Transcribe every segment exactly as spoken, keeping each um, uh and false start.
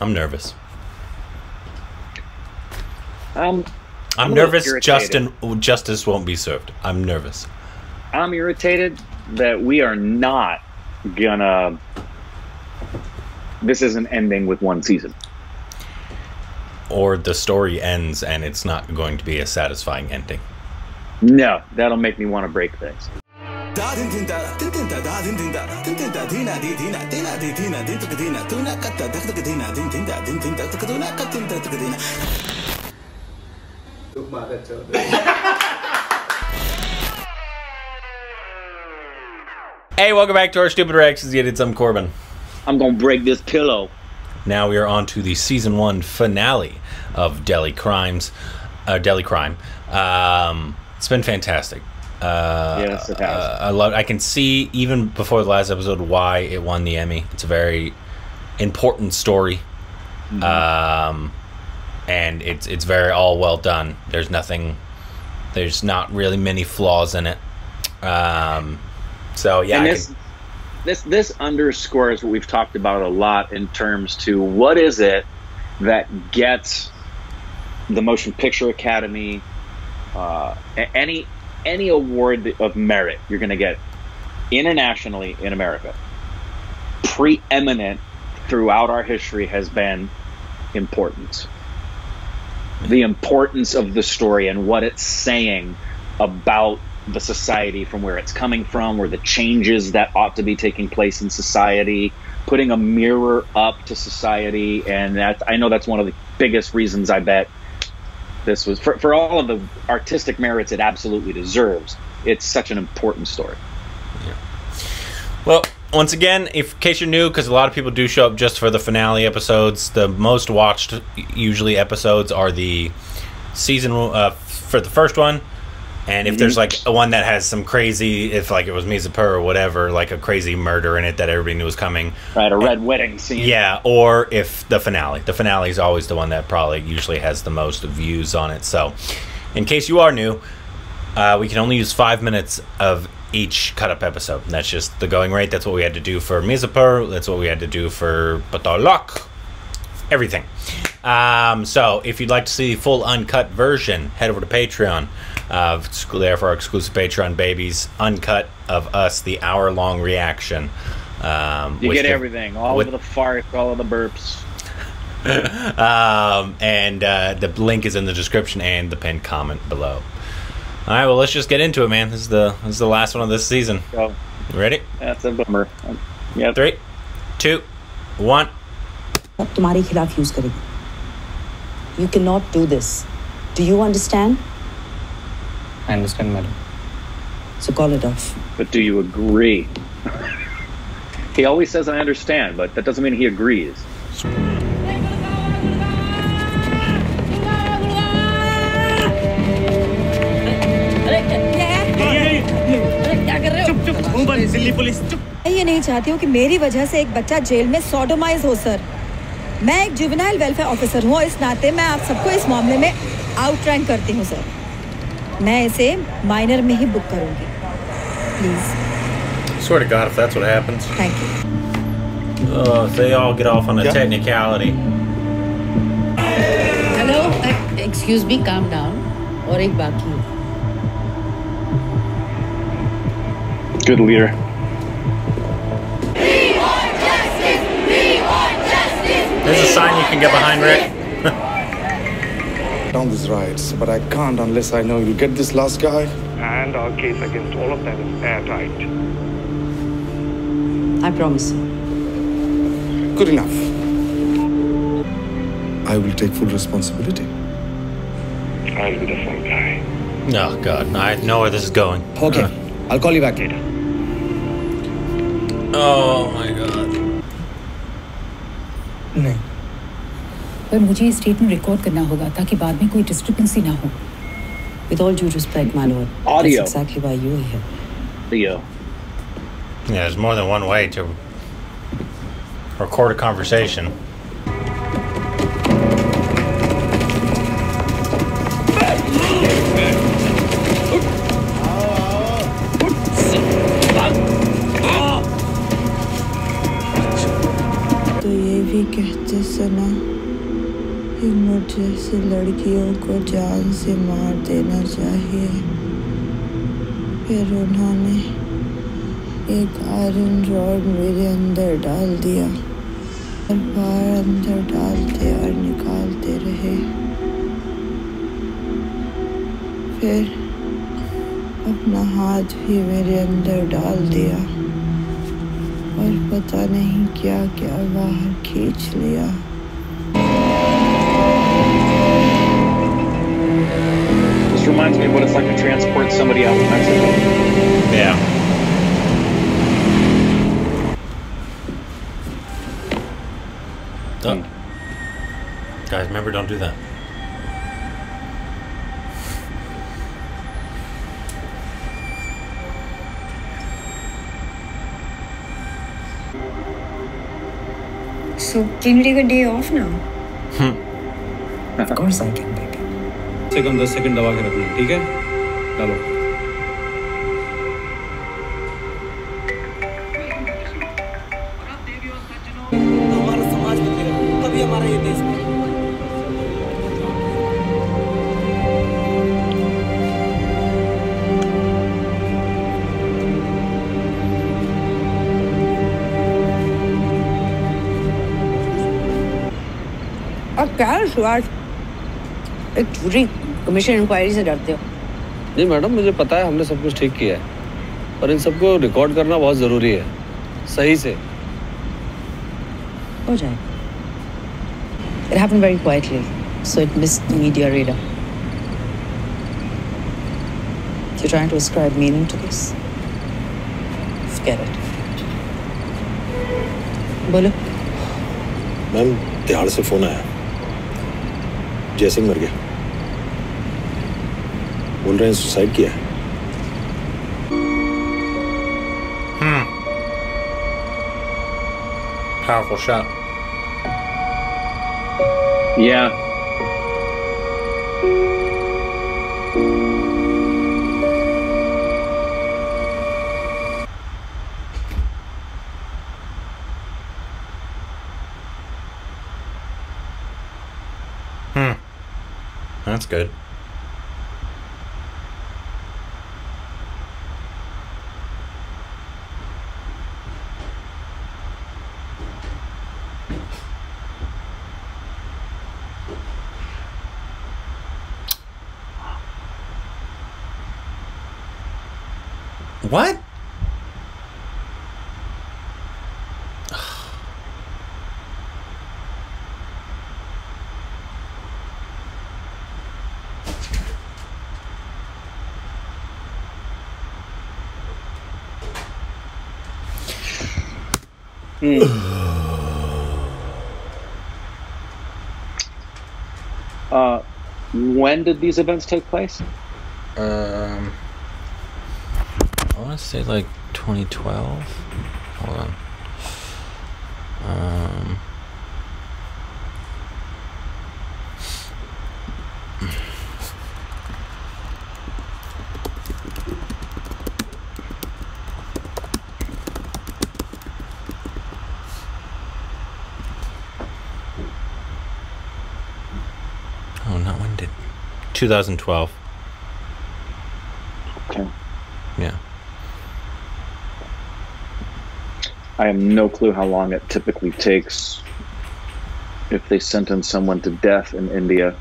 I'm nervous. Um, I'm, I'm nervous Justin, justice won't be served. I'm nervous. I'm irritated that we are not gonna... This isn't ending with one season. Or the story ends and it's not going to be a satisfying ending. No, that'll make me want to break things. Hey, welcome back to Our Stupid Reactions. Yet it's I'm Korbin. I'm gonna break this pillow. Now we are on to the season one finale of Delhi Crimes, uh, Delhi Crime. Um, it's been fantastic. Uh, yes, it has. Uh, I love. I can see even before the last episode why it won the Emmy. It's a very important story, mm-hmm. um, and it's it's very all well done. There's nothing. There's not really many flaws in it. Um, so yeah. And this, This this underscores what we've talked about a lot in terms to what is it that gets the Motion Picture Academy, uh, any any award of merit you're going to get internationally in America, preeminent throughout our history has been importance. The importance of the story and what it's saying about the society, from where it's coming from, or the changes that ought to be taking place in society, putting a mirror up to society. And that, I know that's one of the biggest reasons, I bet, this was, for, for all of the artistic merits it absolutely deserves, it's such an important story. Yeah. Well, once again, if, in case you're new, because a lot of people do show up just for the finale episodes, the most watched usually episodes are the season, uh, for the first one. And if there's like a one that has some crazy, if like it was Mirzapur or whatever, like a crazy murder in it that everybody knew was coming. Right, a red wedding scene. Yeah, or if the finale. The finale is always the one that probably usually has the most views on it. So in case you are new, uh, we can only use five minutes of each cut-up episode. And that's just the going rate. That's what we had to do for Mirzapur. That's what we had to do for Patalok. Everything. Um, so if you'd like to see the full uncut version, head over to Patreon. Uh, it's there for our exclusive Patreon babies, uncut of us, the hour-long reaction. Um, you get the, everything, all with, of the farts, all of the burps. um, and uh, the link is in the description and the pinned comment below. All right, well, let's just get into it, man. This is the this is the last one of this season. Go. You ready? That's a bummer. Yeah. Three, two, one. You cannot do this. Do you understand? I understand, madam. So call it off. But do you agree? He always says I understand, but that doesn't mean he agrees. मैं ये नहीं चाहती हूँ कि मेरी वजह से एक बच्चा जेल में सोडोमाइज हो सर। मैं एक जुवेनाइल वेलफेयर ऑफिसर हूँ और इस नाते मैं आप सबको इस मामले में आउटरैंक करती हूँ सर। मैं इसे माइनर में ही बुक करूंगी, please. Swear to God, if that's what happens. Thank you. Oh, they all get off on a technicality. Hello, I, excuse me, calm down. और एक बाकी है. Good leader. We want justice. We want justice. There's a sign you can get behind, Rick. Down these rights, but I can't unless I know you get this last guy. And our case against all of them is airtight. I promise. Good enough. I will take full responsibility. I'll be the full guy. Oh God, I know where this is going. Okay, uh. I'll call you back later. Oh my God. No. पर मुझे इस statement record करना होगा ताकि बाद में कोई discrepancy ना हो। With all due respect, my lord, that's exactly why you're here. Audio. Yeah, there's more than one way to record a conversation. तो ये भी ये कहते सुना कि मुझे से लड़कियों को जान से मार देना चाहिए। फिर उन्होंने एक आयरन रॉड मेरे अंदर डाल दिया और बाहर अंदर डालते और निकालते रहे। फिर अपना हाथ भी मेरे अंदर डाल दिया और पता नहीं क्या क्या बाहर खींच लिया। This reminds me of what it's like to transport somebody out of Mexico. Yeah. Oh. Guys, remember, don't do that. So, can you take a day off now? Hmm. Of course I can, baby. Take them the second dawa ke rakhna, okay? Dalo. एक पूरी commission inquiry से डरते हो? नहीं madam, मुझे पता है हमने सब कुछ ठीक किया है, पर इन सबको रिकॉर्ड करना बहुत ज़रूरी है, सही से हो जाए। It happened very quietly, so it missed the media radar. You're trying to ascribe meaning to this. Forget it. बोलो। मैम, तिहाड़ से फोन आया, जयसिंह मर गया, बोल रहे हैं सुसाइड किया है। hmm. Powerful shot. Yeah. Hmm. That's good. What? Uh, when did these events take place? Um, I want to say like twenty twelve. Hold on. Um, twenty twelve. Okay. Yeah. I have no clue how long it typically takes if they sentence someone to death in India.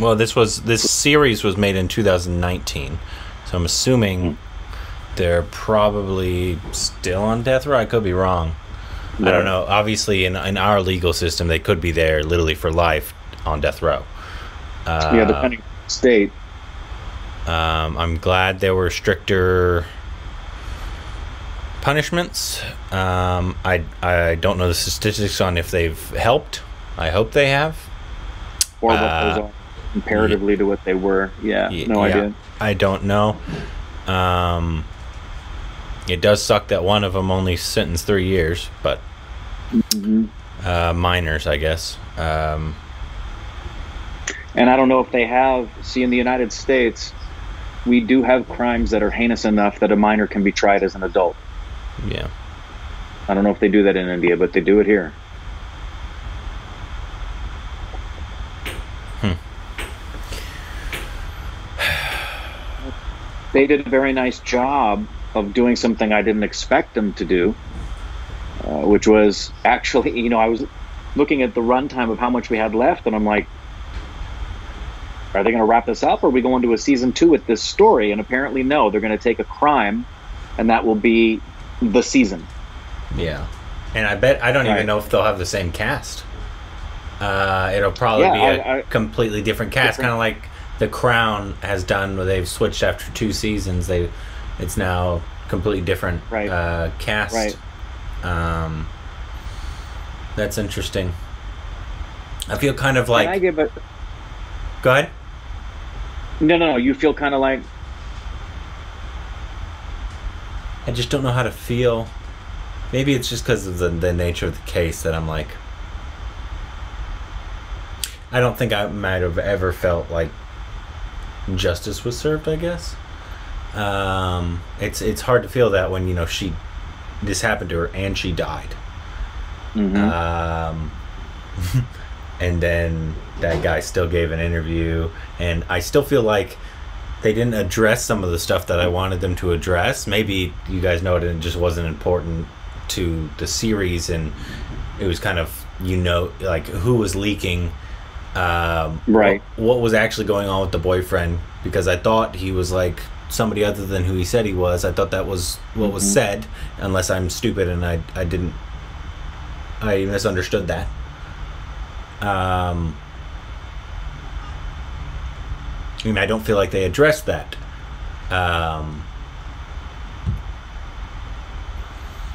Well, this was this series was made in two thousand nineteen, so I'm assuming mm-hmm. they're probably still on death row. I could be wrong. Right. I don't know. Obviously, in in our legal system, they could be there literally for life on death row. Uh, yeah, depending. State. Um, I'm glad there were stricter punishments. Um, I I don't know the statistics on if they've helped. I hope they have. Or what uh, goes on comparatively yeah, to what they were. Yeah, yeah no yeah, idea. I don't know. Um, it does suck that one of them only sentenced three years, but mm-hmm. uh, minors, I guess. Um, And I don't know if they have, see, in the United States, we do have crimes that are heinous enough that a minor can be tried as an adult. Yeah. I don't know if they do that in India, but they do it here. they did a very nice job of doing something I didn't expect them to do, uh, which was actually, you know, I was looking at the runtime of how much we had left, and I'm like, are they going to wrap this up, or are we going to a season two with this story? And apparently no, they're going to take a crime, and that will be the season. Yeah. And I bet, I don't right. even know if they'll have the same cast. Uh, it'll probably yeah, be a I, I, completely different cast, kind of like The Crown has done, where they've switched after two seasons. They, it's now completely different right. uh, cast. Right. Um, that's interesting. I feel kind of like... Can I give a... Go ahead. No, no, no. You feel kind of like... I just don't know how to feel. Maybe it's just because of the, the nature of the case that I'm like... I don't think I might have ever felt like justice was served, I guess. Um, it's it's hard to feel that when, you know, she... This happened to her and she died. Mm-hmm. Um, and then that guy still gave an interview. And I still feel like they didn't address some of the stuff that I wanted them to address. Maybe you guys know it, and it just wasn't important to the series. And it was kind of, you know, like who was leaking... Um, right. What, what was actually going on with the boyfriend? Because I thought he was like somebody other than who he said he was. I thought that was what mm-hmm. was said, unless I'm stupid and I I didn't I misunderstood that. Um, I mean, I don't feel like they addressed that. Um,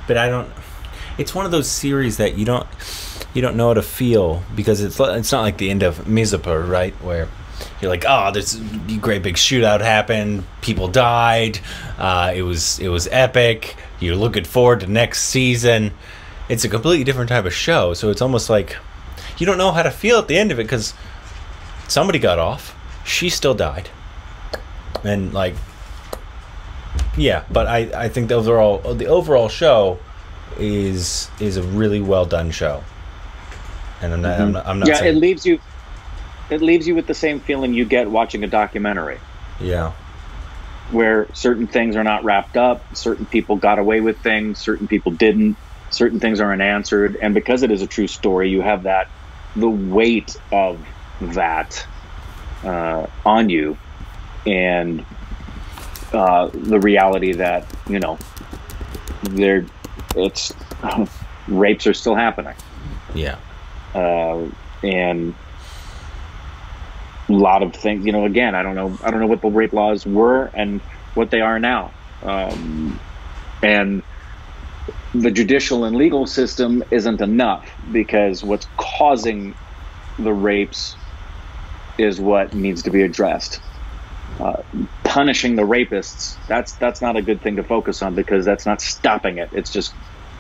but I don't. It's one of those series that you don't. You don't know how to feel, because it's it's not like the end of Mirzapur, right? Where you're like, oh, this great big shootout happened, people died, uh, it was it was epic. You're looking forward to next season. It's a completely different type of show, so it's almost like you don't know how to feel at the end of it, because somebody got off, she still died, and like, yeah. But I I think the overall the overall show is is a really well done show. And I'm not, mm-hmm. I'm not, I'm not yeah, saying... it leaves you, it leaves you with the same feeling you get watching a documentary. Yeah, where certain things are not wrapped up, certain people got away with things, certain people didn't, certain things aren't answered, and because it is a true story, you have that the weight of that uh, on you, and uh, the reality that you know, there, it's rapes are still happening. Yeah. Uh, and a lot of things, you know, again, I don't know, I don't know what the rape laws were and what they are now. Um, and the judicial and legal system isn't enough, because what's causing the rapes is what needs to be addressed. Uh, punishing the rapists, that's, that's not a good thing to focus on, because that's not stopping it. It's just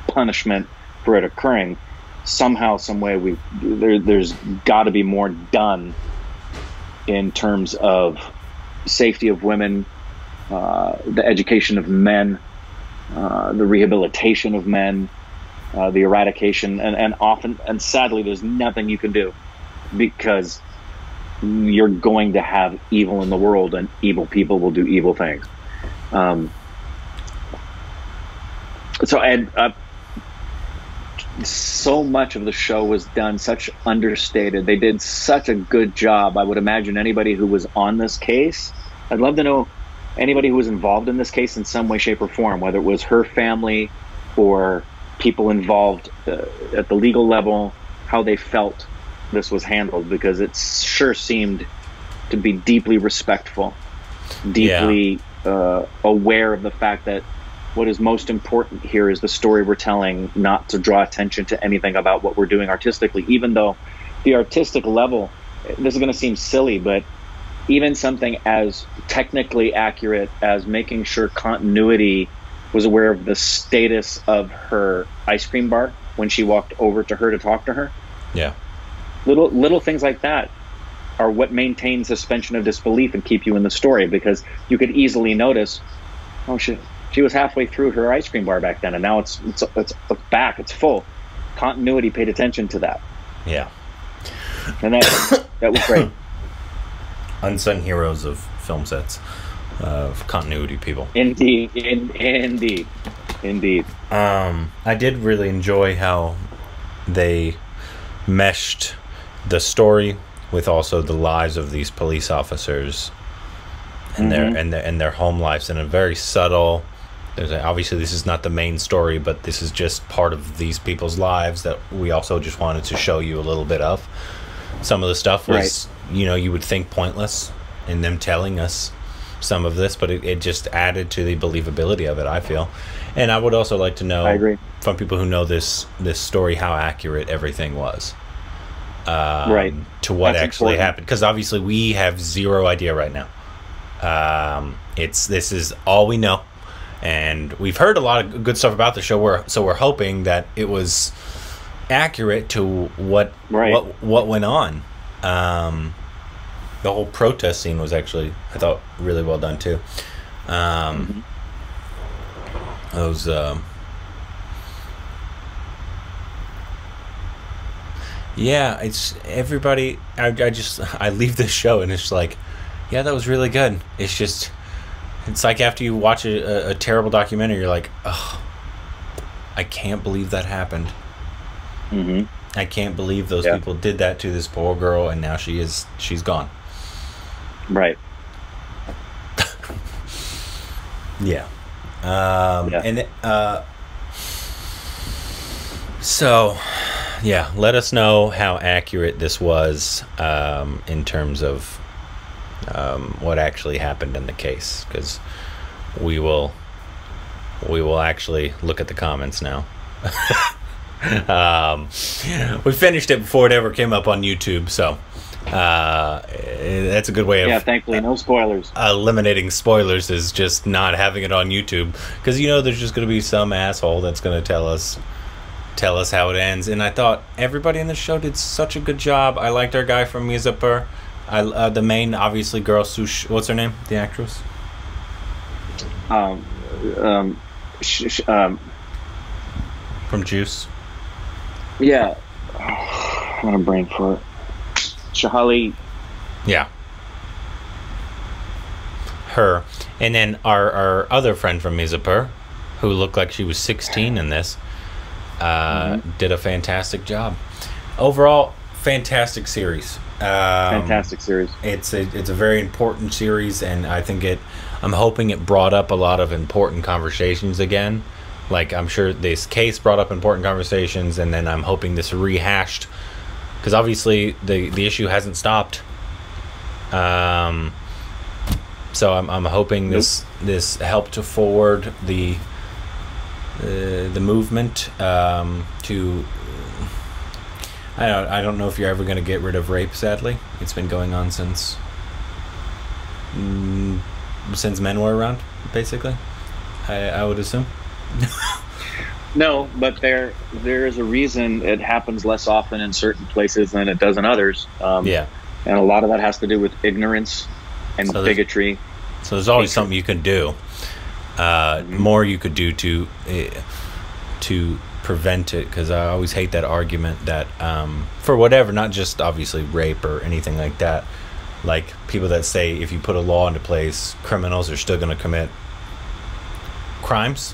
punishment for it occurring. Somehow, some way, we there, there's got to be more done in terms of safety of women, uh, the education of men, uh, the rehabilitation of men, uh, the eradication, and, and often, and sadly, there's nothing you can do, because you're going to have evil in the world, and evil people will do evil things. Um, so, and. Uh, so much of the show was done such understated. They did such a good job. I would imagine anybody who was on this case, I'd love to know anybody who was involved in this case in some way, shape, or form, whether it was her family or people involved uh, at the legal level, how they felt this was handled, because it sure seemed to be deeply respectful, deeply yeah. uh, aware of the fact that what is most important here is the story we're telling, not to draw attention to anything about what we're doing artistically, even though the artistic level, this is going to seem silly, but even something as technically accurate as making sure continuity was aware of the status of her ice cream bar when she walked over to her to talk to her. Yeah. Little, little things like that are what maintain suspension of disbelief and keep you in the story, because you could easily notice, oh shit, she was halfway through her ice cream bar back then, and now it's it's it's back. It's full. Continuity paid attention to that. Yeah, and that that was great. Unsung heroes of film sets. of continuity people. Indeed, in, indeed, indeed. Um, I did really enjoy how they meshed the story with also the lives of these police officers and mm-hmm. their and their and their home lives in a very subtle. There's a, obviously this is not the main story, but this is just part of these people's lives that we also just wanted to show you a little bit of. Some of the stuff was, right. you know, you would think pointless in them telling us some of this, but it, it just added to the believability of it, I feel. And I would also like to know I agree. from people who know this this story how accurate everything was. Um, right. To what That's actually important. happened. Because obviously we have zero idea right now. Um, it's this is all we know. And we've heard a lot of good stuff about the show, we're, so we're hoping that it was accurate to what right. what, what went on. Um, the whole protest scene was actually, I thought, really well done too. Um, mm-hmm. It was, um, yeah, it's everybody. I, I just I leave this show and it's like, yeah, that was really good. It's just. It's like after you watch a, a, a terrible documentary, you're like, oh, I can't believe that happened. Mm-hmm. I can't believe those yeah. people did that to this poor girl, and now she is she's gone. Right. yeah. Um, yeah. And uh, so, yeah, let us know how accurate this was um, in terms of Um, what actually happened in the case, because we will we will actually look at the comments now. um, we finished it before it ever came up on YouTube, so uh, that's a good way of yeah thankfully no spoilers eliminating spoilers is just not having it on YouTube, because you know there's just going to be some asshole that's going to tell us tell us how it ends. And I thought everybody in the show did such a good job. I liked our guy from Mirzapur. I, uh, the main, obviously, girl, Sush, what's her name? The actress? Um, um, sh sh um. From Juice? Yeah. Oh, I'm going to brain for it. Shahali. Yeah. Her. And then our, our other friend from Mirzapur, who looked like she was sixteen in this, uh, mm-hmm. did a fantastic job. Overall, fantastic series. Um, fantastic series. It's a, it's a very important series, and I think it I'm hoping it brought up a lot of important conversations again. Like, I'm sure this case brought up important conversations, and then I'm hoping this rehashed, because obviously the the issue hasn't stopped. Um so I'm I'm hoping this nope. this helped to forward the uh, the movement um to I don't, I don't know if you're ever going to get rid of rape, sadly. It's been going on since mm, since men were around, basically, I, I would assume. No, but there there is a reason it happens less often in certain places than it does in others. Um, yeah. And a lot of that has to do with ignorance and so bigotry. There's, so there's always hatred. something you can do. Uh, more you could do to... Uh, to prevent it, because I always hate that argument that um for whatever, not just obviously rape or anything like that, like people that say if you put a law into place, criminals are still going to commit crimes.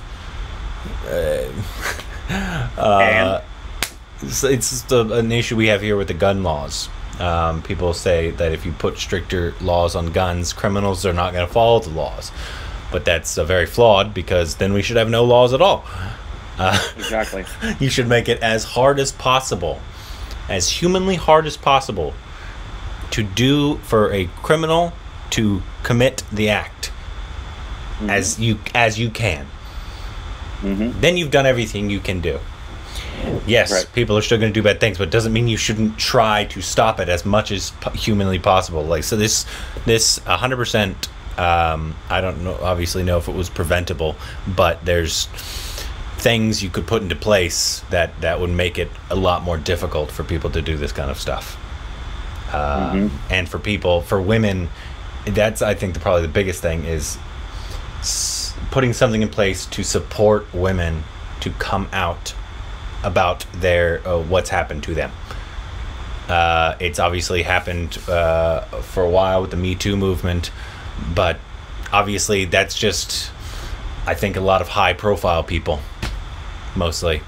uh, uh, it's, it's the, an issue we have here with the gun laws. Um people say that if you put stricter laws on guns, criminals are not going to follow the laws, but that's uh, very flawed, because then we should have no laws at all. Uh, exactly. You should make it as hard as possible, as humanly hard as possible, to do for a criminal to commit the act mm-hmm. as you as you can. Mm-hmm. Then you've done everything you can do. Yes, right. people are still going to do bad things, but it doesn't mean you shouldn't try to stop it as much as po humanly possible. Like, so this this one hundred percent. Um, I don't know, obviously know if it was preventable, but there's things you could put into place that that would make it a lot more difficult for people to do this kind of stuff. Uh, mm-hmm. And for people, for women, that's I think the, probably the biggest thing is s putting something in place to support women to come out about their uh, what's happened to them. Uh, it's obviously happened uh, for a while with the Me Too movement, but obviously that's just, I think, a lot of high profile people mostly.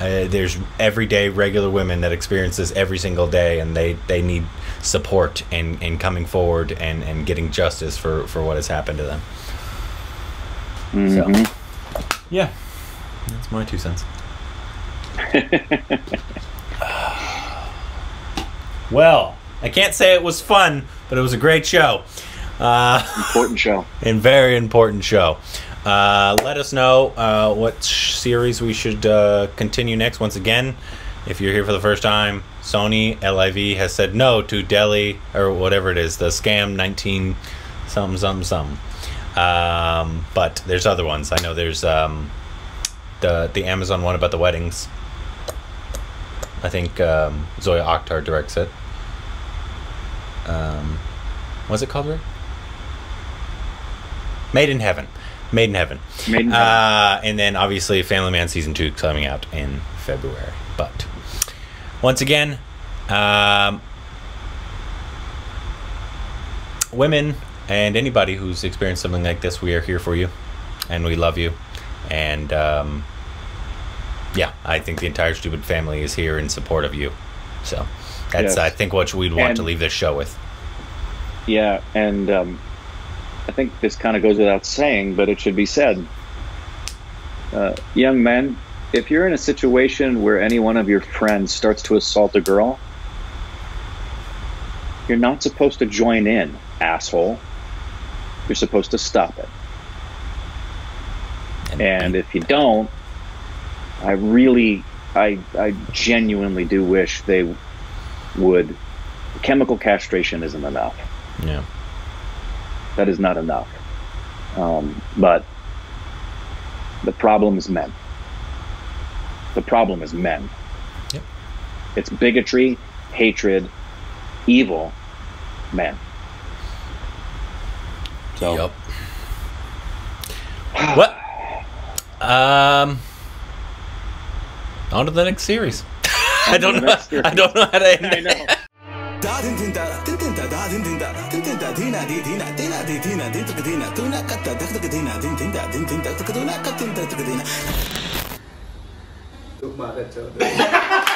Uh, there's everyday regular women that experience this every single day, and they, they need support in, in coming forward and, and getting justice for, for what has happened to them. Mm-hmm. So, yeah, that's my two cents. Well, I can't say it was fun, but it was a great show. Uh, important show. And very important show. Uh, let us know uh, what series we should uh, continue next. Once again, if you're here for the first time, Sony L I V has said no to Delhi, or whatever it is, the scam nineteen something something something. Um, but there's other ones. I know there's um, the the Amazon one about the weddings. I think um, Zoya Akhtar directs it. Um, what's it called, Rick? Made in Heaven. Made in Heaven. Made in Heaven. Uh, and then, obviously, Family Man Season two coming out in February. But, once again, um, women and anybody who's experienced something like this, we are here for you. And we love you. And, um, yeah, I think the entire Stupid family is here in support of you. So, that's, yes. I think, what we'd want and, to leave this show with. Yeah, and... Um, I think this kind of goes without saying, but it should be said. Uh, young men, if you're in a situation where any one of your friends starts to assault a girl, you're not supposed to join in, asshole. You're supposed to stop it. And if you don't, I really, I, I genuinely do wish they would. Chemical castration isn't enough. Yeah. That is not enough. Um, but the problem is men. The problem is men. Yep. It's bigotry, hatred, evil, men. So. Yep. What? Um. On to the next series. I don't know. Series. I don't know how to end I know. Dina